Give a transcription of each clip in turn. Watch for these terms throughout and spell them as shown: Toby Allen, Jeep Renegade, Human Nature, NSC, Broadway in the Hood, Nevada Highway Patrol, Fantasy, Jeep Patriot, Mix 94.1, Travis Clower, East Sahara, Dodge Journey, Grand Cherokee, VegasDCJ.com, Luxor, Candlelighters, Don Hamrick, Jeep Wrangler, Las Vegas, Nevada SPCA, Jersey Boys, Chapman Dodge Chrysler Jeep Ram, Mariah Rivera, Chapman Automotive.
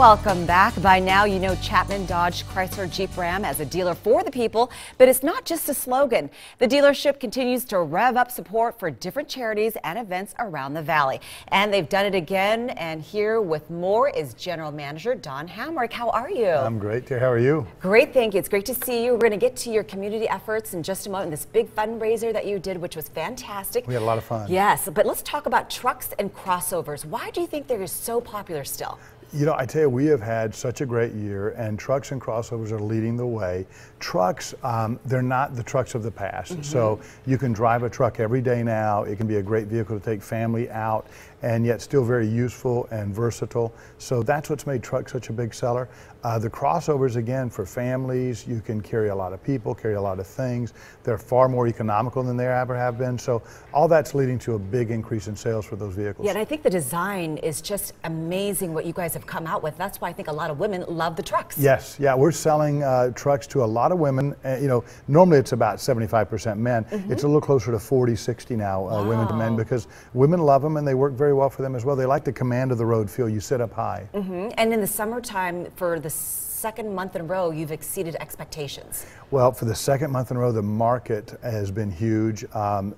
Welcome back. By now you know Chapman Dodge Chrysler Jeep Ram as a dealer for the people, but it's not just a slogan. The dealership continues to rev up support for different charities and events around the valley. And they've done it again, and here with more is General Manager Don Hamrick. How are you? I'm great, dear. How are you? Great, thank you. It's great to see you. We're going to get to your community efforts in just a moment, this big fundraiser that you did, which was fantastic. We had a lot of fun. Yes, but let's talk about trucks and crossovers. Why do you think they're so popular still? You know, I tell you, we have had such a great year, and trucks and crossovers are leading the way. Trucks, they're not the trucks of the past. Mm-hmm. So you can drive a truck every day now. It can be a great vehicle to take family out, and yet still very useful and versatile. So that's what's made trucks such a big seller. The crossovers, again, for families, you can carry a lot of people, carry a lot of things. They're far more economical than they ever have been. So all that's leading to a big increase in sales for those vehicles. Yeah, and I think the design is just amazing what you guys have come out with. That's why I think a lot of women love the trucks. Yes, yeah, we're selling trucks to a lot of women. You know, normally it's about 75% men. Mm-hmm. It's a little closer to 40-60 now, wow, women to men, because women love them and they work very well for them as well. They like the command of the road feel. You sit up high. Mm-hmm. And in the summertime, for the second month in a row, you've exceeded expectations. Well, for the second month in a row, the market has been huge.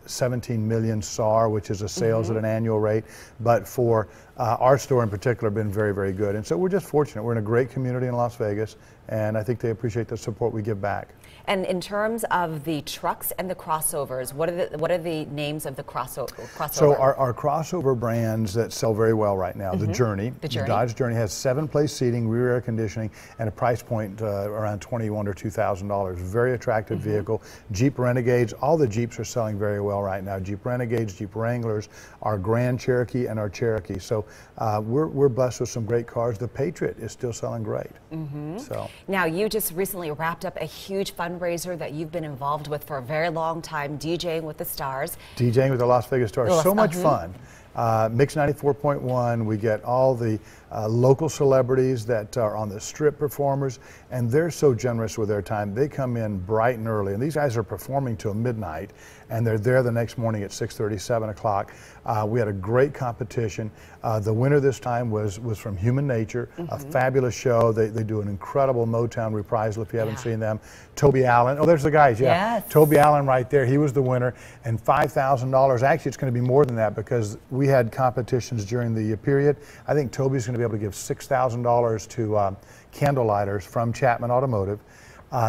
17 million SAR, which is a sales mm-hmm. at an annual rate, but for our store in particular, been very, very good. And so we're just fortunate. We're in a great community in Las Vegas, and I think they appreciate the support we give back. And in terms of the trucks and the crossovers, what are the names of the crossover? So our crossover brands that sell very well right now, mm-hmm. the Journey. The Dodge Journey has 7-place seating, rear air conditioning, and a price point around $21,000 or $2,000. Very attractive mm-hmm. vehicle. Jeep Renegades, all the Jeeps are selling very well right now. Jeep Renegades, Jeep Wranglers, our Grand Cherokee, and our Cherokee. So we're blessed with some great cars. The Patriot is still selling great. Mm-hmm. So now you just recently wrapped up a huge fundraiser that you've been involved with for a very long time, DJing with the Stars. DJing with the Las Vegas Stars. So much fun. Mix 94.1, we get all the local celebrities that are on the strip, performers, and they're so generous with their time. They come in bright and early, and these guys are performing till midnight, and they're there the next morning at 6:30, 7 o'clock. We had a great competition. The winner this time was from Human Nature, mm-hmm. a fabulous show. They do an incredible Motown reprisal, if you haven't yeah. seen them. Toby Allen, oh, there's the guys, yeah. Yes. Toby Allen right there, he was the winner, and $5,000. Actually, it's going to be more than that, because we had competitions during the period. I think Toby's going to be able to give $6,000 to Candlelighters from Chapman Automotive.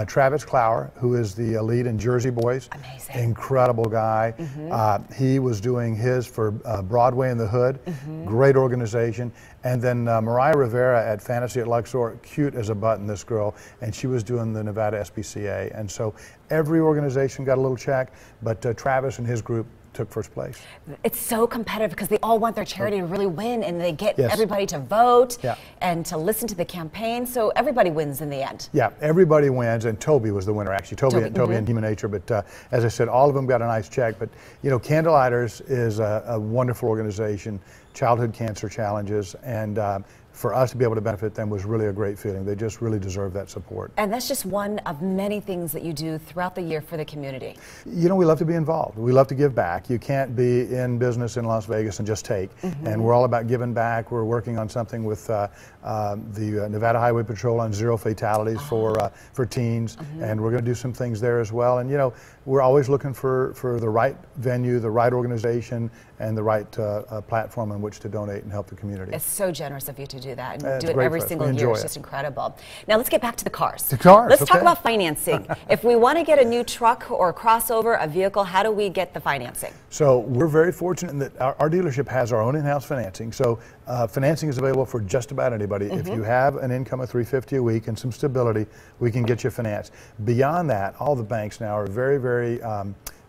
Travis Clower, who is the lead in Jersey Boys. Amazing. Incredible guy. Mm-hmm. He was doing his for Broadway in the Hood. Mm-hmm. Great organization. And then Mariah Rivera at Fantasy at Luxor, cute as a button, this girl, and she was doing the Nevada SPCA. And so every organization got a little check, but Travis and his group took first place. It's so competitive because they all want their charity to really win, and they get yes. everybody to vote yeah. and to listen to the campaign, so everybody wins in the end. Yeah, everybody wins, and Toby was the winner, actually. Toby mm-hmm. and Human Nature, but as I said, all of them got a nice check. But you know, Candlelighters is a wonderful organization, childhood cancer challenges, and for us to be able to benefit them was really a great feeling. They just really deserve that support. And that's just one of many things that you do throughout the year for the community. You know, we love to be involved. We love to give back. You can't be in business in Las Vegas and just take. Mm-hmm. And we're all about giving back. We're working on something with the Nevada Highway Patrol on zero fatalities for teens. Mm-hmm. And we're going to do some things there as well. And you know, we're always looking for the right venue, the right organization, and the right platform on which to donate and help the community. It's so generous of you to do that, and do it every single year. It's just incredible. Now let's get back to the cars. The cars. Let's talk about financing. If we want to get a new truck or a crossover, a vehicle, how do we get the financing? So we're very fortunate in that our dealership has our own in-house financing. So financing is available for just about anybody. Mm-hmm. If you have an income of $350 a week and some stability, we can get you financed. Beyond that, all the banks now are very, very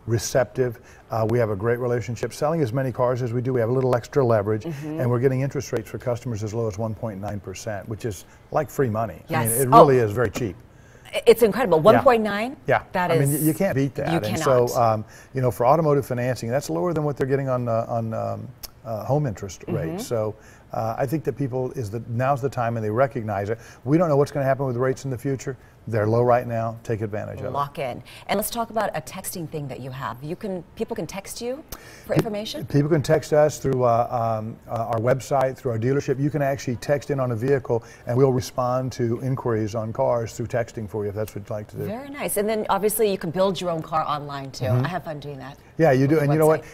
receptive. We have a great relationship. Selling as many cars as we do, we have a little extra leverage, mm-hmm. and we're getting interest rates for customers as low as 1.9%, which is like free money. Yes. I mean, it really is very cheap. It's incredible. 1.9? Yeah. That is. I mean, you can't beat that. You cannot. And so, you know, for automotive financing, that's lower than what they're getting on home interest mm-hmm. rates. So I think that now's the time, and they recognize it. We don't know what's going to happen with rates in the future, They're low right now. Take advantage of it. Lock in. And let's talk about a texting thing that you have. People can text you for information? People can text us through our website, through our dealership. You can actually text in on a vehicle, and we'll respond to inquiries on cars through texting for you if that's what you'd like to do. Very nice. And then, obviously, you can build your own car online, too. Mm-hmm. I have fun doing that. Yeah, you do. And you know what?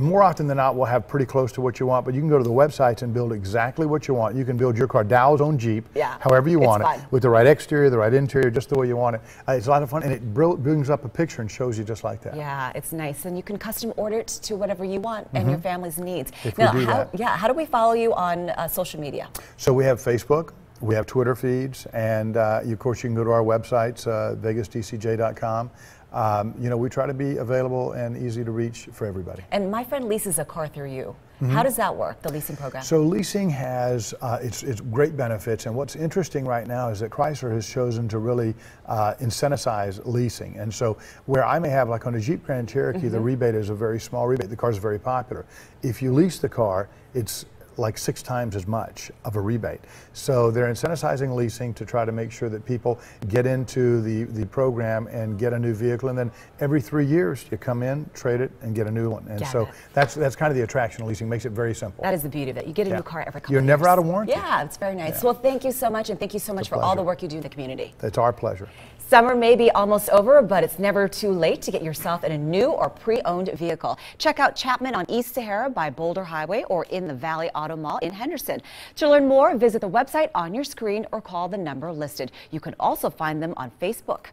More often than not, we'll have pretty close to what you want, but you can go to the websites and build exactly what you want. You can build your car, Dow's own Jeep, however you want it, with the right exterior, the right interior, just the way you want it. It's a lot of fun, and it brings up a picture and shows you just like that. Yeah, it's nice. And you can custom order it to whatever you want and your family's needs. How do we follow you on social media? So we have Facebook. We have Twitter feeds, and of course you can go to our websites, VegasDCJ.com. You know, we try to be available and easy to reach for everybody. And my friend leases a car through you. How does that work, the leasing program? So leasing has it's great benefits, and what's interesting right now is that Chrysler has chosen to really incentivize leasing. And so where I may have, like on a Jeep Grand Cherokee, the rebate is a very small rebate. The car's very popular. If you lease the car, it's like 6 times as much of a rebate. So they're incentivizing leasing to try to make sure that people get into the program and get a new vehicle, and then every 3 years you come in, trade it, and get a new one. And that's kind of the attraction of leasing. Makes it very simple. That is the beauty of it. You get a new car every couple years. You're never out of warranty. Yeah, it's very nice. Well, thank you so much, and thank you so much for all the work you do in the community. It's our pleasure. Summer may be almost over, but it's never too late to get yourself in a new or pre-owned vehicle. Check out Chapman on East Sahara by Boulder Highway or in the Valley Auto Mall in Henderson. To learn more, visit the website on your screen or call the number listed. You can also find them on Facebook.